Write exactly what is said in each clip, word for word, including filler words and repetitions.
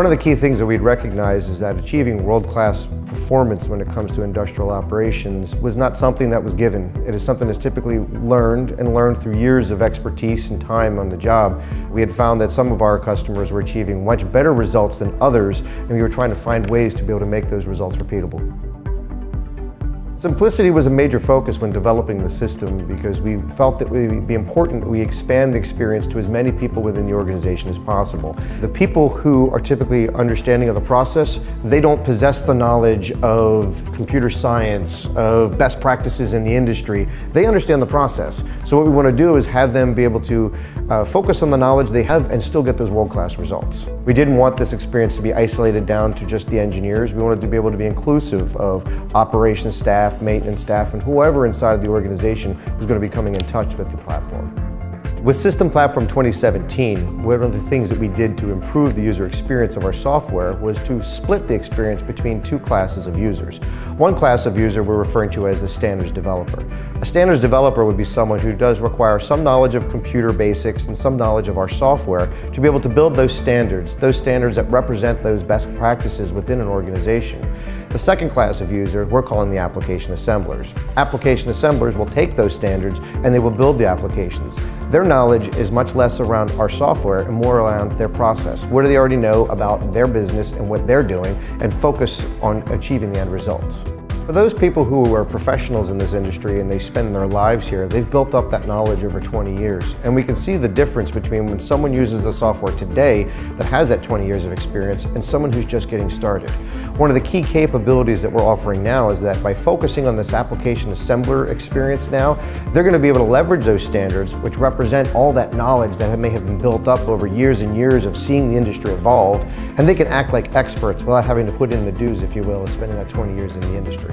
One of the key things that we'd recognize is that achieving world-class performance when it comes to industrial operations was not something that was given. It is something that's typically learned and learned through years of expertise and time on the job. We had found that some of our customers were achieving much better results than others, and we were trying to find ways to be able to make those results repeatable. Simplicity was a major focus when developing the system because we felt that it would be important that we expand the experience to as many people within the organization as possible. The people who are typically understanding of the process, they don't possess the knowledge of computer science, of best practices in the industry. They understand the process. So what we want to do is have them be able to uh, focus on the knowledge they have and still get those world-class results. We didn't want this experience to be isolated down to just the engineers. We wanted to be able to be inclusive of operations staff, maintenance staff, and whoever inside the organization was going to be coming in touch with the platform. With System Platform twenty seventeen, one of the things that we did to improve the user experience of our software was to split the experience between two classes of users. One class of user we're referring to as the standards developer. A standards developer would be someone who does require some knowledge of computer basics and some knowledge of our software to be able to build those standards, those standards that represent those best practices within an organization. The second class of user we're calling the application assemblers. Application assemblers will take those standards and they will build the applications. Their knowledge is much less around our software and more around their process. What do they already know about their business and what they're doing, and focus on achieving the end results. For those people who are professionals in this industry and they spend their lives here, they've built up that knowledge over twenty years. And we can see the difference between when someone uses the software today that has that twenty years of experience and someone who's just getting started. One of the key capabilities that we're offering now is that by focusing on this application assembler experience now, they're going to be able to leverage those standards which represent all that knowledge that may have been built up over years and years of seeing the industry evolve, and they can act like experts without having to put in the dues, if you will, of spending that twenty years in the industry.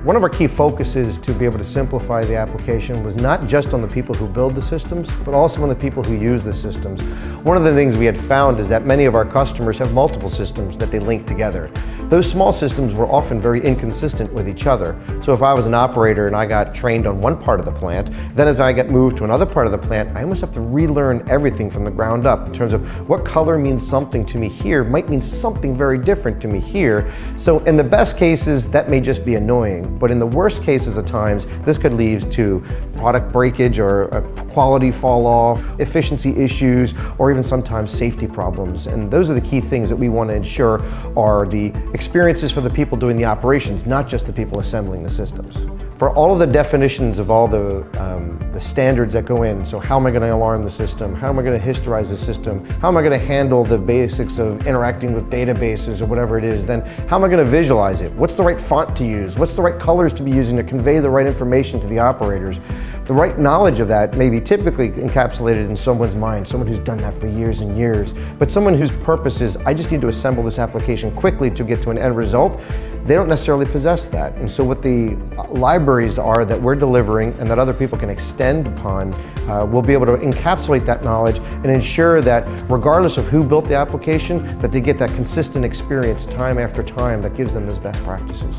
One of our key focuses to be able to simplify the application was not just on the people who build the systems, but also on the people who use the systems. One of the things we had found is that many of our customers have multiple systems that they link together. Those small systems were often very inconsistent with each other. So if I was an operator and I got trained on one part of the plant, then as I get moved to another part of the plant, I almost have to relearn everything from the ground up in terms of what color means something to me here might mean something very different to me here. So in the best cases, that may just be annoying. But in the worst cases of times, this could lead to product breakage or quality fall off, efficiency issues, or even sometimes safety problems. And those are the key things that we want to ensure are the experiences for the people doing the operations, not just the people assembling the systems. For all of the definitions of all the, um, the standards that go in, so how am I going to alarm the system? How am I going to historize the system? How am I going to handle the basics of interacting with databases or whatever it is? Then how am I going to visualize it? What's the right font to use? What's the right colors to be using to convey the right information to the operators? The right knowledge of that may be typically encapsulated in someone's mind, someone who's done that for years and years, but someone whose purpose is, I just need to assemble this application quickly to get to an end result, they don't necessarily possess that. And so what the libraries are that we're delivering and that other people can extend upon, uh, we'll be able to encapsulate that knowledge and ensure that regardless of who built the application, that they get that consistent experience time after time that gives them those best practices.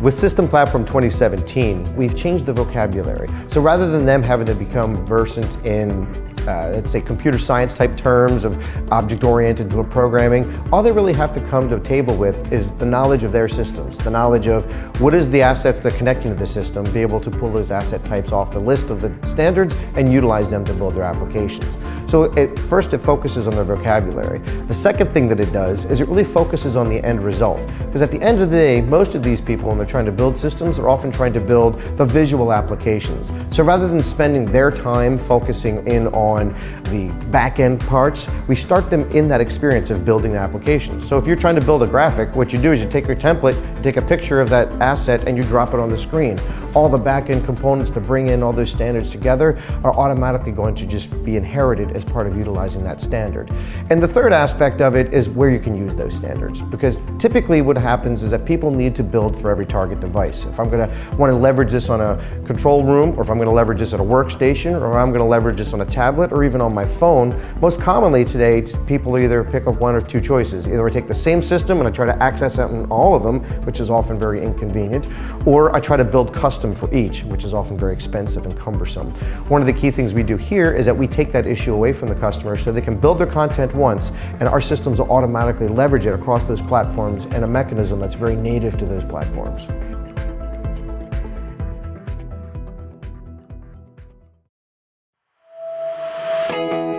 With System Platform twenty seventeen, we've changed the vocabulary. So rather than them having to become versant in, uh, let's say, computer science type terms of object-oriented programming, all they really have to come to a table with is the knowledge of their systems, the knowledge of what is the assets that are connecting to the system, be able to pull those asset types off the list of the standards and utilize them to build their applications. So it, first it focuses on their vocabulary. The second thing that it does is it really focuses on the end result. Because at the end of the day, most of these people when they're trying to build systems are often trying to build the visual applications. So rather than spending their time focusing in on the back-end parts, we start them in that experience of building the application. So if you're trying to build a graphic, what you do is you take your template, you take a picture of that asset and you drop it on the screen. All the back-end components to bring in all those standards together are automatically going to just be inherited as as part of utilizing that standard. And the third aspect of it is where you can use those standards, because typically what happens is that people need to build for every target device. If I'm going to want to leverage this on a control room, or if I'm going to leverage this at a workstation, or I'm going to leverage this on a tablet, or even on my phone, most commonly today people either pick up one or two choices. Either I take the same system and I try to access it in all of them, which is often very inconvenient, or I try to build custom for each, which is often very expensive and cumbersome. One of the key things we do here is that we take that issue away away from the customer so they can build their content once, and our systems will automatically leverage it across those platforms in a mechanism that's very native to those platforms. Thank you.